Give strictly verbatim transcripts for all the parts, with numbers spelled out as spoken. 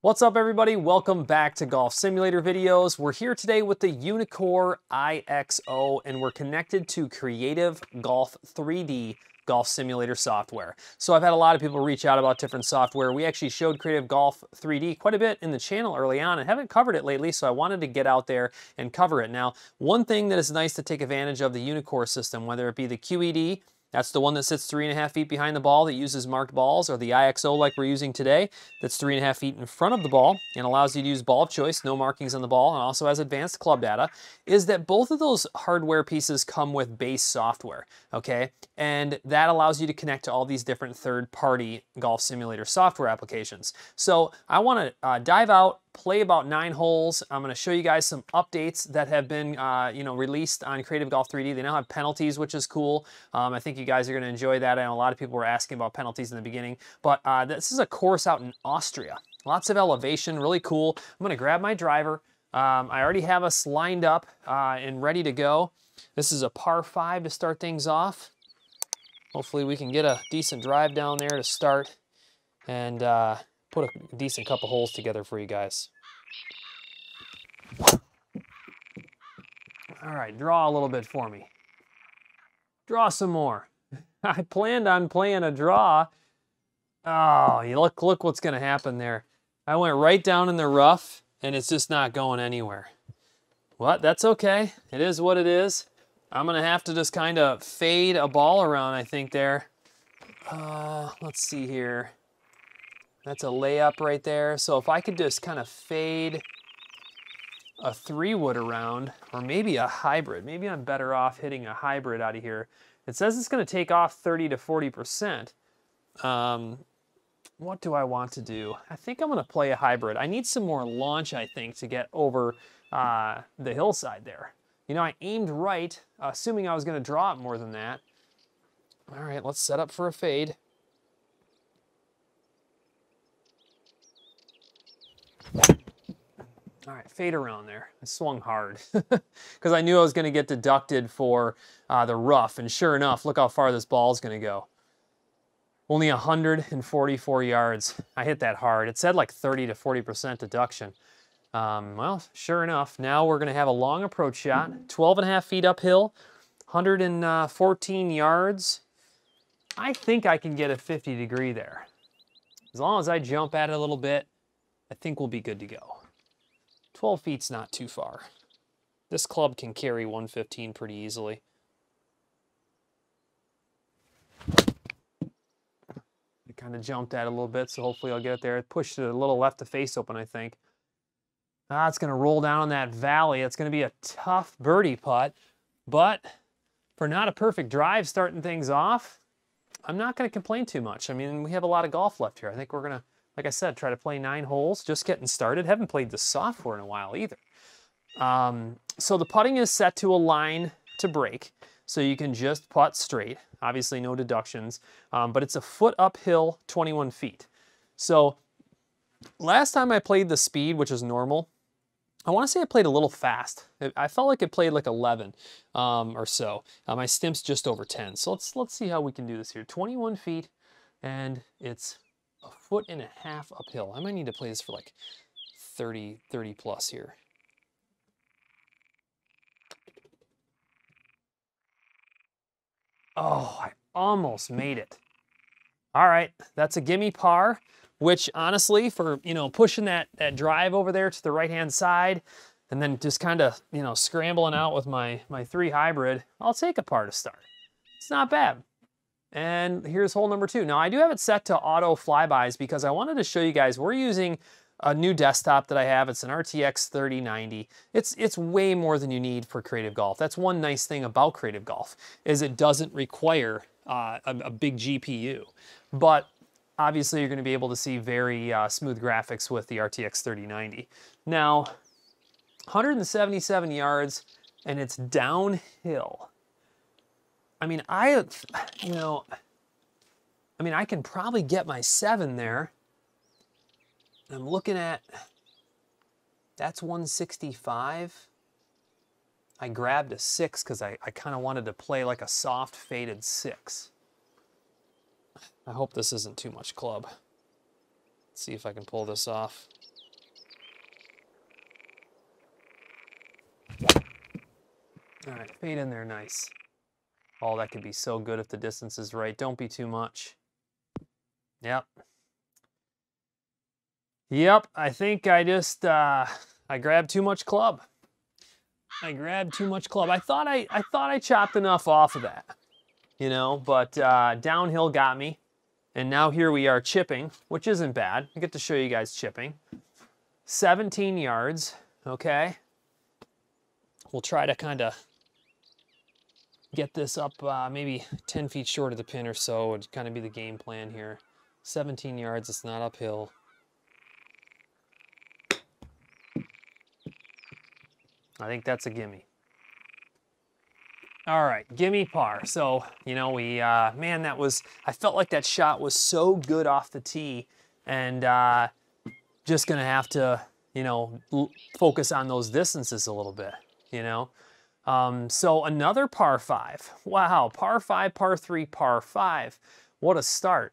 What's up everybody? Welcome back to Golf Simulator videos. We're here today with the UNEEKOR EYE X O and we're connected to Creative Golf three D Golf Simulator software. So I've had a lot of people reach out about different software. We actually showed Creative Golf three D quite a bit in the channel early on and haven't covered it lately, so I wanted to get out there and cover it. Now, one thing that is nice to take advantage of the UNEEKOR system, whether it be the Q E D, that's the one that sits three and a half feet behind the ball that uses marked balls, or the I X O like we're using today that's three and a half feet in front of the ball and allows you to use ball of choice, no markings on the ball, and also has advanced club data, is that both of those hardware pieces come with base software, okay? And that allows you to connect to all these different third-party Golf Simulator software applications. So I wanna uh, dive out, play about nine holes. I'm going to show you guys some updates that have been, uh, you know, released on Creative Golf three D. They now have penalties, which is cool. Um, I think you guys are going to enjoy that. I know a lot of people were asking about penalties in the beginning, but uh, this is a course out in Austria. Lots of elevation, really cool. I'm going to grab my driver. Um, I already have us lined up uh, and ready to go. This is a par five to start things off. Hopefully we can get a decent drive down there to start and uh, put a decent couple holes together for you guys. All right, draw a little bit for me. Draw some more. I planned on playing a draw. Oh, you look, look what's gonna happen there. I went right down in the rough and it's just not going anywhere. What, that's okay. It is what it is. I'm gonna have to just kind of fade a ball around, I think there. Uh, let's see here. That's a layup right there. So if I could just kind of fade a three wood around, or maybe a hybrid, maybe I'm better off hitting a hybrid out of here. It says it's gonna take off thirty to forty percent. Um, what do I want to do? I think I'm gonna play a hybrid. I need some more launch, I think, to get over uh, the hillside there. You know, I aimed right, assuming I was gonna draw it more than that. All right, let's set up for a fade. All right, fade around there. I swung hard because I knew I was going to get deducted for uh, the rough, and sure enough, look how far this ball is going to go. Only one hundred forty-four yards. I hit that hard. It said like thirty to forty percent deduction. Um, well, sure enough, now we're going to have a long approach shot, twelve and a half feet uphill, one hundred fourteen yards. I think I can get a fifty degree there. As long as I jump at it a little bit, I think we'll be good to go. twelve feet's not too far. This club can carry one fifteen pretty easily. I kind of jumped at it a little bit, so hopefully I'll get it there. It pushed it a little left to face open, I think. Ah, it's gonna roll down in that valley. It's gonna be a tough birdie putt, but for not a perfect drive starting things off, I'm not gonna complain too much. I mean, we have a lot of golf left here. I think we're gonna, like I said, try to play nine holes, just getting started. Haven't played the software in a while either. Um, so the putting is set to a line to break, so you can just putt straight. Obviously no deductions, um, but it's a foot uphill, twenty-one feet. So last time I played the speed, which is normal, I wanna say I played a little fast. I felt like it played like eleven um, or so. Uh, my stimp's just over ten. So let's, let's see how we can do this here. twenty-one feet, and it's a foot and a half uphill. I might need to play this for like thirty, thirty plus here. Oh, I almost made it. All right, that's a gimme par, which honestly for, you know, pushing that, that drive over there to the right-hand side and then just kind of, you know, scrambling out with my, my three hybrid, I'll take a par to start. It's not bad. And here's hole number two. Now I do have it set to auto flybys because I wanted to show you guys, we're using a new desktop that I have. It's an R T X thirty ninety. It's, it's way more than you need for Creative Golf. That's one nice thing about Creative Golf is it doesn't require uh, a, a big G P U. But obviously you're gonna be able to see very uh, smooth graphics with the R T X thirty ninety. Now, one hundred seventy-seven yards and it's downhill. I mean, I, you know, I mean, I can probably get my seven there. I'm looking at, that's one sixty-five. I grabbed a six because I, I kind of wanted to play like a soft faded six. I hope this isn't too much club. Let's see if I can pull this off. All right, fade in there nice. Oh, that could be so good if the distance is right. Don't be too much. Yep. Yep, I think I just, uh, I grabbed too much club. I grabbed too much club. I thought I, I thought I chopped enough off of that, you know, but uh, downhill got me. And now here we are chipping, which isn't bad. I get to show you guys chipping. seventeen yards, okay. We'll try to kind of get this up uh, maybe ten feet short of the pin or so. Would kind of be the game plan here. seventeen yards, it's not uphill. I think that's a gimme. All right, gimme par. So, you know, we, uh, man, that was, I felt like that shot was so good off the tee, and uh, just gonna have to, you know, l focus on those distances a little bit, you know? Um, so another par five. Wow, par five, par three, par five. What a start.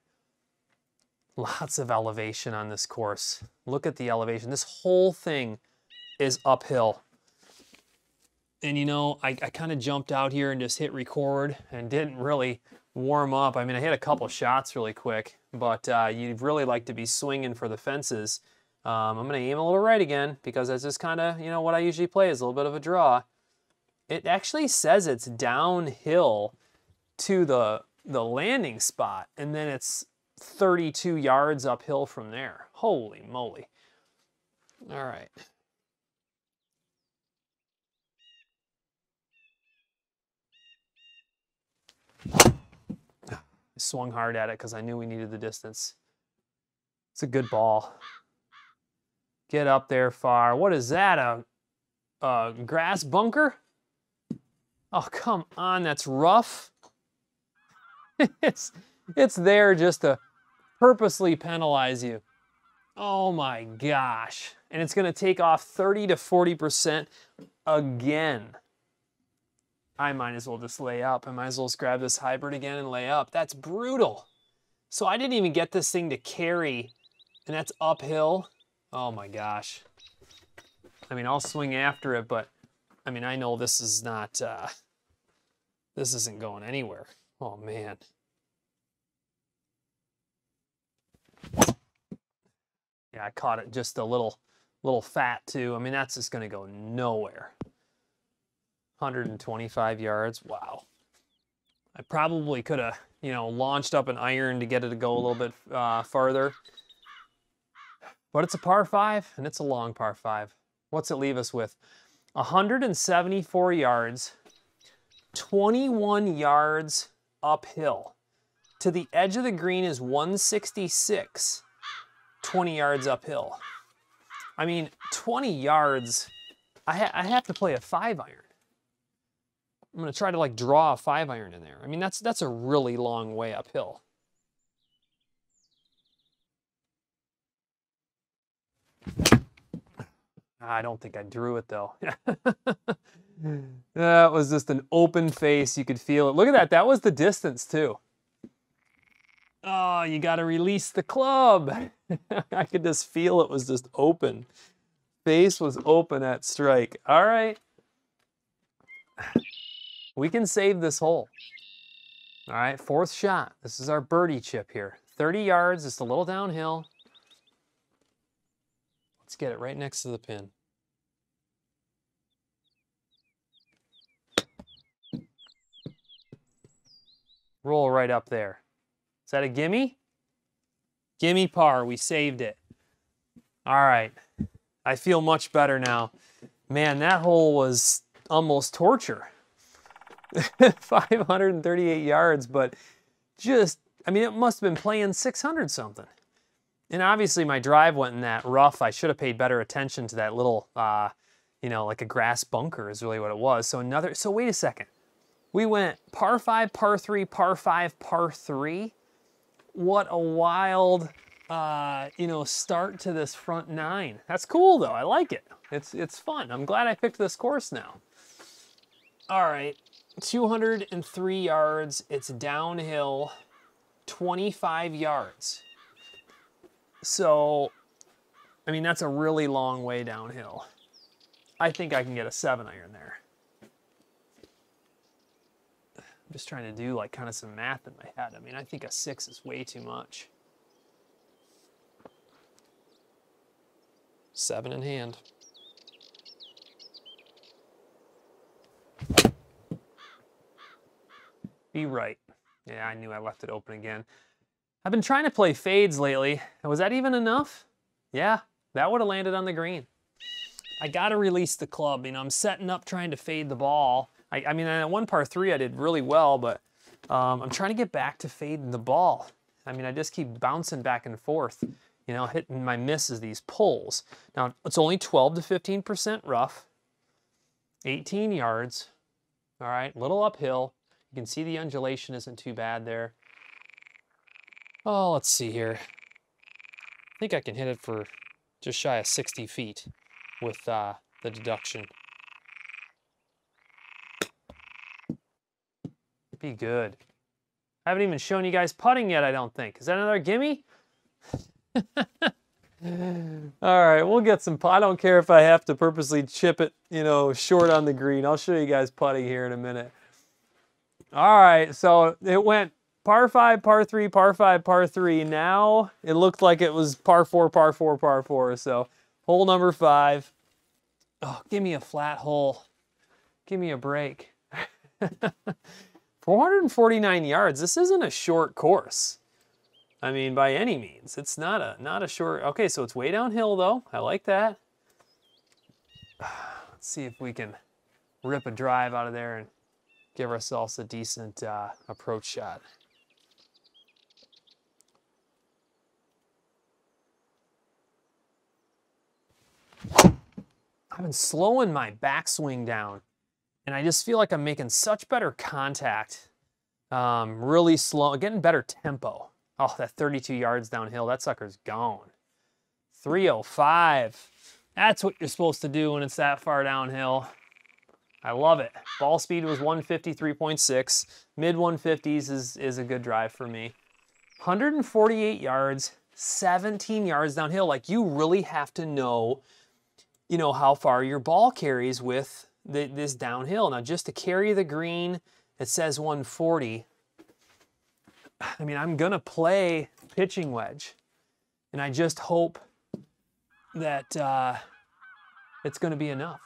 Lots of elevation on this course. Look at the elevation. This whole thing is uphill. And you know, I, I kind of jumped out here and just hit record and didn't really warm up. I mean, I hit a couple shots really quick, but uh, you'd really like to be swinging for the fences. Um, I'm gonna aim a little right again because that's just kind of, you know, what I usually play is a little bit of a draw. It actually says it's downhill to the, the landing spot, and then it's thirty-two yards uphill from there. Holy moly. All right. I swung hard at it because I knew we needed the distance. It's a good ball. Get up there far. What is that, a, a grass bunker? Oh, come on, that's rough. it's, it's there just to purposely penalize you. Oh my gosh. And it's going to take off thirty to forty percent again. I might as well just lay up. I might as well just grab this hybrid again and lay up. That's brutal. So I didn't even get this thing to carry, and that's uphill. Oh my gosh. I mean, I'll swing after it, but I mean, I know this is not, uh, this isn't going anywhere. Oh man. Yeah, I caught it just a little, little fat too. I mean, that's just gonna go nowhere. one hundred twenty-five yards, wow. I probably could have, you know, launched up an iron to get it to go a little bit uh, farther. But it's a par five, and it's a long par five. What's it leave us with? one hundred seventy-four yards, twenty-one yards uphill. To the edge of the green is one sixty-six, twenty yards uphill. I mean, twenty yards, I, ha I have to play a five iron. I'm gonna try to like draw a five iron in there. I mean, that's that's a really long way uphill. I don't think I drew it though. That was just an open face, you could feel it. Look at that, that was the distance too. Oh, you gotta release the club. I could just feel it was just open. Face was open at strike, all right. We can save this hole. All right, fourth shot. This is our birdie chip here. thirty yards, just a little downhill. Let's get it right next to the pin. Roll right up there. Is that a gimme? Gimme par, we saved it. All right, I feel much better now. Man, that hole was almost torture. five hundred thirty-eight yards, but just, I mean, it must have been playing six hundred something. And obviously my drive went in that rough. I should have paid better attention to that little, uh, you know, like a grass bunker is really what it was. So another, so wait a second. We went par five, par three, par five, par three. What a wild, uh, you know, start to this front nine. That's cool though, I like it. It's, it's fun. I'm glad I picked this course now. All right. two hundred three yards, it's downhill, twenty-five yards. So, I mean, that's a really long way downhill. I think I can get a seven iron there. I'm just trying to do like kind of some math in my head. I mean, I think a six is way too much. Seven in hand. Be right. Yeah, I knew I left it open again. I've been trying to play fades lately. Was that even enough? Yeah, that would have landed on the green. I gotta release the club. You know, I'm setting up trying to fade the ball. I, I mean, at one par three I did really well, but um, I'm trying to get back to fading the ball. I mean, I just keep bouncing back and forth, you know, hitting my misses, these pulls. Now, it's only twelve to fifteen percent rough, eighteen yards, all right, little uphill. You can see the undulation isn't too bad there. Oh, let's see here. I think I can hit it for just shy of sixty feet with uh, the deduction. Be good. I haven't even shown you guys putting yet, I don't think. Is that another gimme? All right, we'll get some. I don't care if I have to purposely chip it, you know, short on the green. I'll show you guys putting here in a minute. All right, so it went par five, par three, par five, par three. Now it looked like it was par four, par four, par four. So hole number five. Oh, give me a flat hole. Give me a break. four hundred forty-nine yards. This isn't a short course. I mean, by any means, it's not a not a short. Okay, so it's way downhill though. I like that. Let's see if we can rip a drive out of there and give ourselves a decent uh, approach shot. I've been slowing my backswing down, and I just feel like I'm making such better contact. Um, really slow, getting better tempo. Oh, that thirty-two yards downhill, that sucker's gone. three oh five. That's what you're supposed to do when it's that far downhill. I love it. Ball speed was one fifty-three point six. Mid one fifties is, is a good drive for me. one hundred forty-eight yards, seventeen yards downhill. Like, you really have to know, you know, how far your ball carries with the, this downhill. Now, just to carry the green, it says one forty. I mean, I'm gonna play pitching wedge, and I just hope that uh, it's gonna be enough.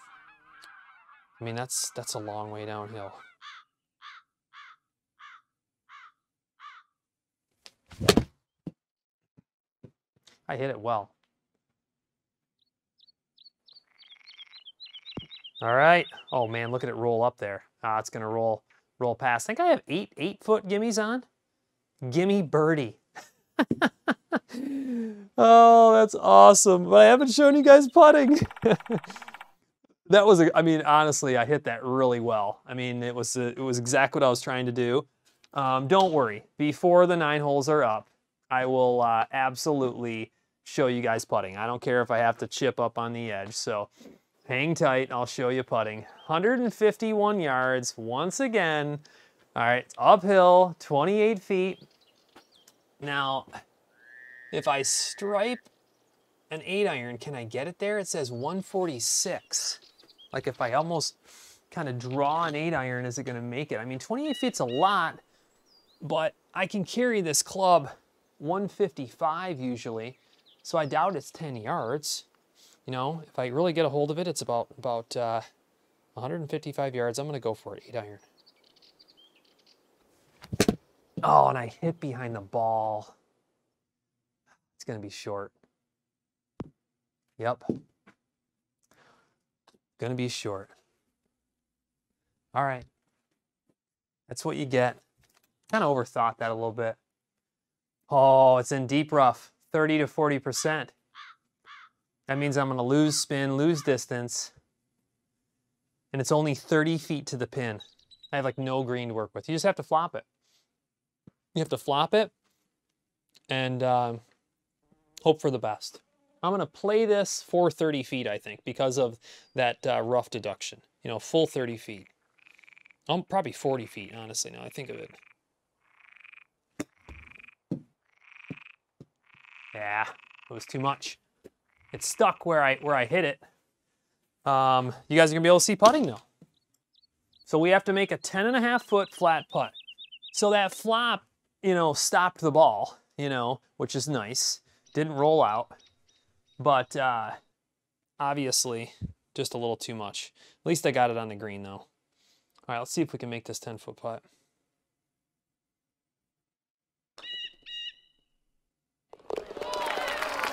I mean, that's that's a long way downhill. I hit it well. All right. Oh man, look at it roll up there. Ah, it's gonna roll roll past. I think I have eight eight foot gimmies on. Gimme birdie. Oh, that's awesome. But I haven't shown you guys putting. That was, a, I mean, honestly, I hit that really well. I mean, it was a, it was exactly what I was trying to do. Um, don't worry, before the nine holes are up, I will uh, absolutely show you guys putting. I don't care if I have to chip up on the edge, so hang tight, I'll show you putting. one hundred fifty-one yards, once again. All right, uphill, twenty-eight feet. Now, if I stripe an eight iron, can I get it there? It says one forty-six. Like, if I almost kind of draw an eight iron, is it gonna make it? I mean, twenty-eight feet's a lot, but I can carry this club one fifty-five usually, so I doubt it's ten yards. You know, if I really get a hold of it, it's about, about uh, one hundred fifty-five yards. I'm gonna go for it, eight iron. Oh, and I hit behind the ball. It's gonna be short. Yep, gonna be short. All right, that's what you get. Kind of overthought that a little bit. Oh, it's in deep rough, thirty to forty percent. That means I'm gonna lose spin, lose distance, and it's only thirty feet to the pin. I have like no green to work with. You just have to flop it. You have to flop it and um, hope for the best. I'm gonna play this for thirty feet, I think, because of that uh, rough deduction. You know, full thirty feet. Um, probably forty feet, honestly, now I think of it. Yeah, it was too much. It stuck where I, where I hit it. Um, you guys are gonna be able to see putting, though. So we have to make a ten and a half foot flat putt. So that flop, you know, stopped the ball, you know, which is nice. Didn't roll out, but uh, obviously just a little too much. At least I got it on the green though. All right, let's see if we can make this ten foot putt.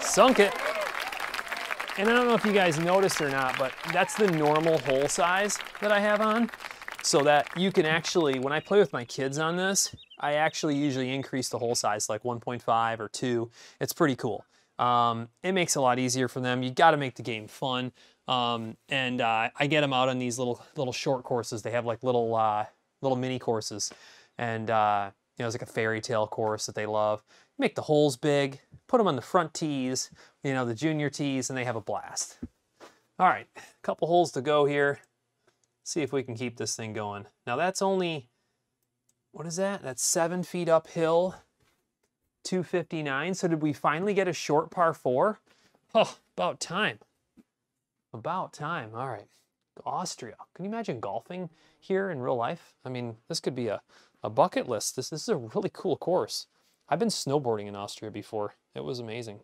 Sunk it. And I don't know if you guys noticed or not, but that's the normal hole size that I have on. So that you can actually, when I play with my kids on this, I actually usually increase the hole size like one point five or two. It's pretty cool. Um, it makes it a lot easier for them. You gotta make the game fun. Um, and uh, I get them out on these little little short courses. They have like little uh, little mini courses. And uh, you know, it's like a fairy tale course that they love. Make the holes big, put them on the front tees, you know, the junior tees, and they have a blast. All right, a couple holes to go here. See if we can keep this thing going. Now that's only, what is that? That's seven feet uphill, two fifty-nine. So did we finally get a short par four? Oh, about time. About time, all right. Austria, can you imagine golfing here in real life? I mean, this could be a, a bucket list. This, this is a really cool course. I've been snowboarding in Austria before. It was amazing.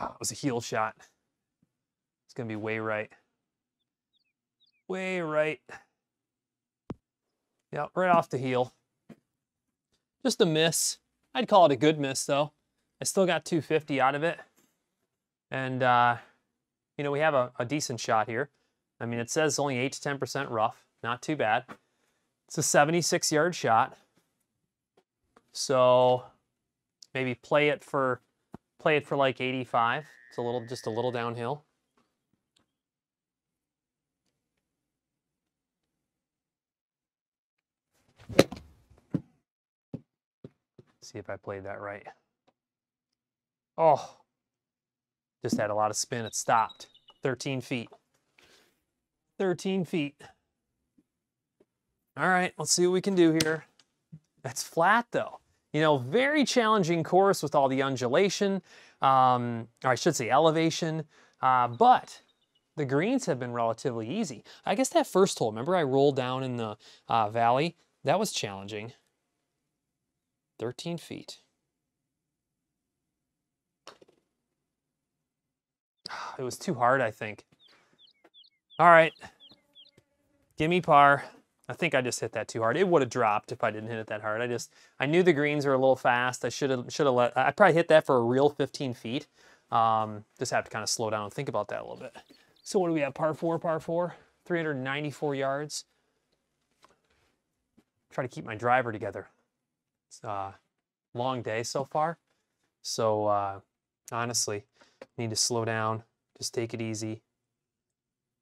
Ah, it was a heel shot. It's gonna be way right. Way right. Yeah, right off the heel. Just a miss. I'd call it a good miss though. I still got two fifty out of it. And uh, you know, we have a, a decent shot here. I mean, it says only eight to ten percent rough. Not too bad. It's a seventy-six yard shot. So maybe play it for play it for like eighty-five. It's a little just a little downhill. Let's see if I played that right. Oh, just had a lot of spin. It stopped. thirteen feet. thirteen feet. All right, let's see what we can do here. That's flat though. You know, very challenging course with all the undulation, um, or I should say elevation, uh, but the greens have been relatively easy. I guess that first hole, remember I rolled down in the uh, valley? That was challenging. thirteen feet. It was too hard, I think. All right, gimme par. I think I just hit that too hard. It would have dropped if I didn't hit it that hard. I just, I knew the greens were a little fast. I should have, should have let, I probably hit that for a real fifteen feet. Um, just have to kind of slow down and think about that a little bit. So what do we have? Par four, par four, three hundred ninety-four yards. Try to keep my driver together. It's a long day so far. So uh, honestly, need to slow down. Just take it easy.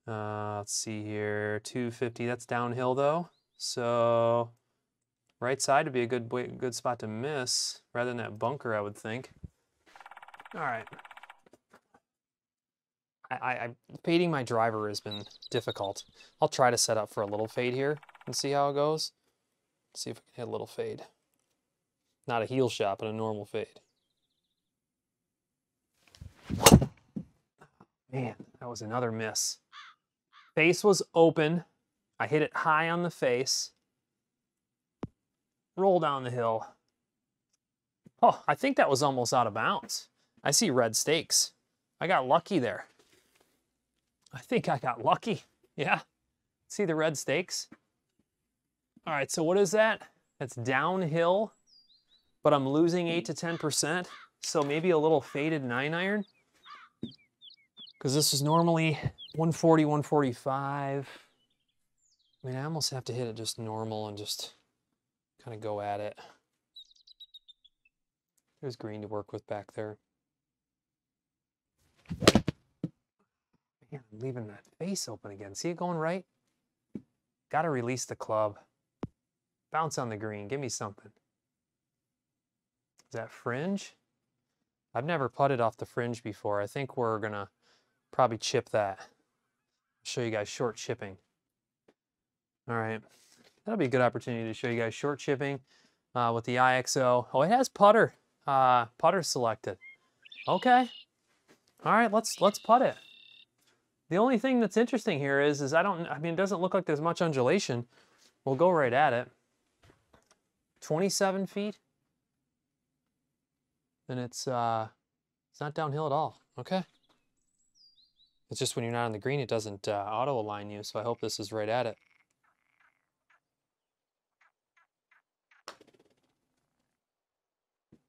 Uh, let's see here, two fifty, that's downhill though. So right side would be a good good spot to miss rather than that bunker, I would think. All right. I, I, I fading my driver has been difficult. I'll try to set up for a little fade here and see how it goes. Let's see if we can hit a little fade. Not a heel shot, but a normal fade. Man, that was another miss. Face was open. I hit it high on the face. Roll down the hill. Oh, I think that was almost out of bounds. I see red stakes. I got lucky there. I think I got lucky. Yeah. See the red stakes? All right, so what is that? That's downhill, but I'm losing eight to ten percent. So maybe a little faded nine iron. Because this is normally one forty, one forty-five. I mean, I almost have to hit it just normal and just kind of go at it. There's green to work with back there. Man, I'm leaving that face open again. See it going right? Got to release the club. Bounce on the green. Give me something. Is that fringe? I've never putted off the fringe before. I think we're going to probably chip that. I'll show you guys short chipping. All right, that'll be a good opportunity to show you guys short chipping uh, with the I X O. Oh, it has putter, uh, putter selected. Okay. All right, let's let's putt it. The only thing that's interesting here is, is I don't, I mean, it doesn't look like there's much undulation. We'll go right at it. twenty-seven feet. Then it's, uh, it's not downhill at all. Okay. It's just when you're not on the green, it doesn't uh, auto align you. So I hope this is right at it.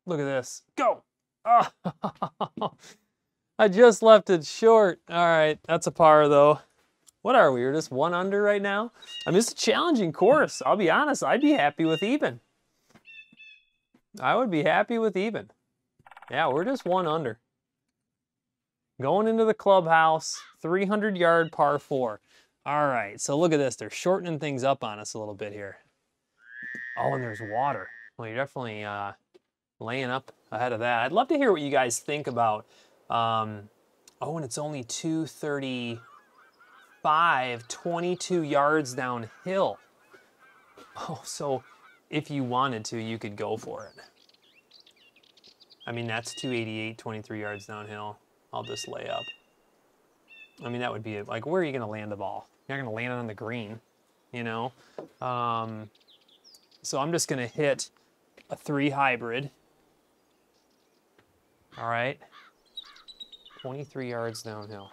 Look at this. Go. Oh. I just left it short. All right, that's a par though. What are we? We're just one under right now. I mean, it's a challenging course. I'll be honest. I'd be happy with even. I would be happy with even. Yeah, we're just one under. Going into the clubhouse, three hundred yard par four. All right, so look at this. They're shortening things up on us a little bit here. Oh, and there's water. Well, you're definitely uh, laying up ahead of that. I'd love to hear what you guys think about. Um, oh, and it's only two thirty-five, twenty-two yards downhill. Oh, so if you wanted to, you could go for it. I mean, that's two eighty-eight, twenty-three yards downhill. I'll just lay up. I mean, that would be, like, where are you going to land the ball? You're not going to land it on the green, you know? Um, so I'm just going to hit a three hybrid. All right. twenty-three yards downhill.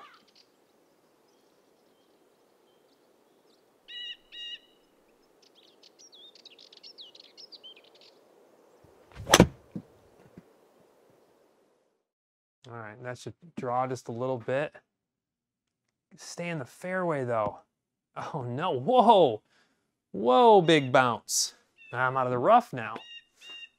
All right, that should draw just a little bit. Stay in the fairway though. Oh no, whoa. Whoa, big bounce. I'm out of the rough now.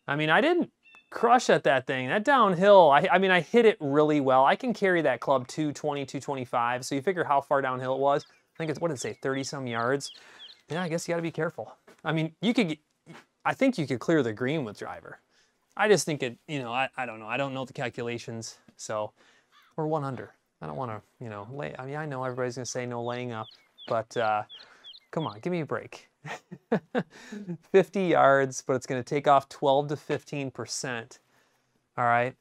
I mean, I didn't crush at that thing. That downhill, I, I mean, I hit it really well. I can carry that club two twenty, two twenty-five. So you figure how far downhill it was. I think it's, what did it say, thirty some yards? Yeah, I guess you gotta be careful. I mean, you could, I think you could clear the green with driver. I just think it, you know, I, I don't know. I don't know the calculations. So we're one under. I don't wanna, you know, lay, I mean, I know everybody's gonna say no laying up, but uh, come on, give me a break. fifty yards, but it's going to take off twelve to fifteen percent. All right.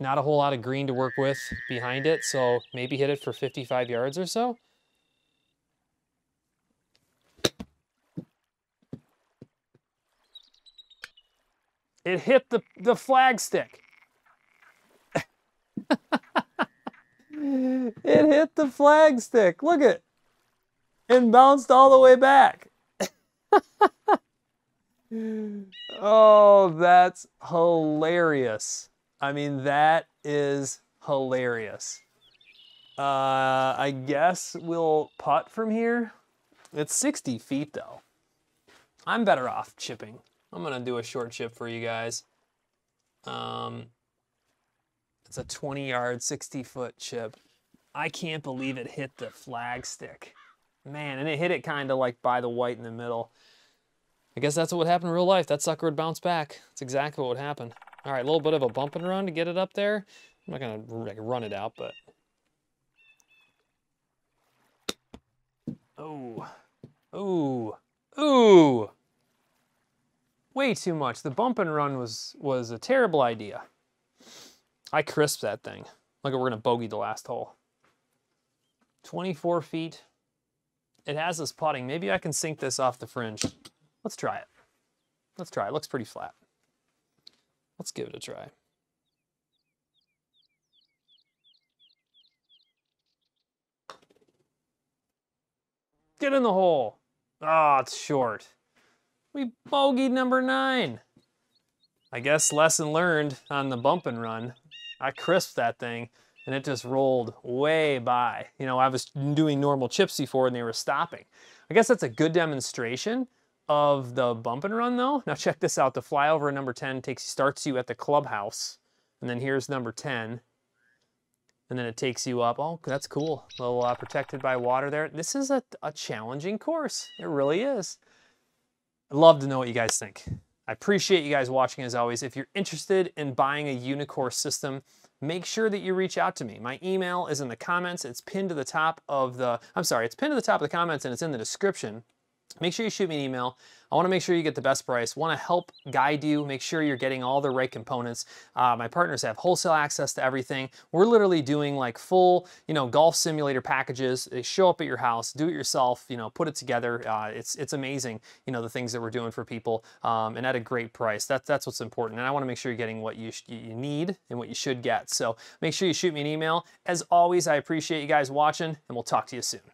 Not a whole lot of green to work with behind it. So maybe hit it for fifty-five yards or so. It hit the, the flag stick. It hit the flag stick. Look at it. And bounced all the way back. Oh, that's hilarious. I mean, that is hilarious. Uh, I guess we'll putt from here. It's sixty feet though. I'm better off chipping. I'm gonna do a short chip for you guys. Um, it's a twenty yard, sixty foot chip. I can't believe it hit the flag stick. Man, and it hit it kind of like by the white in the middle. I guess that's what would happen in real life. That sucker would bounce back. That's exactly what would happen. All right, a little bit of a bump and run to get it up there. I'm not gonna like, run it out, but. Oh, ooh, ooh. Way too much. The bump and run was, was a terrible idea. I crisped that thing. Like we're gonna bogey the last hole. twenty-four feet. It has us putting. Maybe I can sink this off the fringe. Let's try it. Let's try it. It looks pretty flat. Let's give it a try. Get in the hole. Ah, oh, it's short. We bogeyed number nine. I guess lesson learned on the bump and run. I crisped that thing. And it just rolled way by. You know, I was doing normal chips before and they were stopping. I guess that's a good demonstration of the bump and run though. Now check this out, the flyover number ten takes, starts you at the clubhouse. And then here's number ten. And then it takes you up, oh, that's cool. A little uh, protected by water there. This is a, a challenging course, it really is. I'd love to know what you guys think. I appreciate you guys watching as always. If you're interested in buying a UNEEKOR system, make sure that you reach out to me. My email is in the comments. It's pinned to the top of the, I'm sorry, it's pinned to the top of the comments and it's in the description. make sure you shoot me an email. I wanna make sure you get the best price, wanna help guide you, make sure you're getting all the right components. Uh, my partners have wholesale access to everything. We're literally doing like full, you know, golf simulator packages. They show up at your house, do it yourself, you know, put it together. Uh, it's, it's amazing, you know, the things that we're doing for people um, and at a great price. That's, that's what's important. And I wanna make sure you're getting what you, you need and what you should get. So make sure you shoot me an email. As always, I appreciate you guys watching and we'll talk to you soon.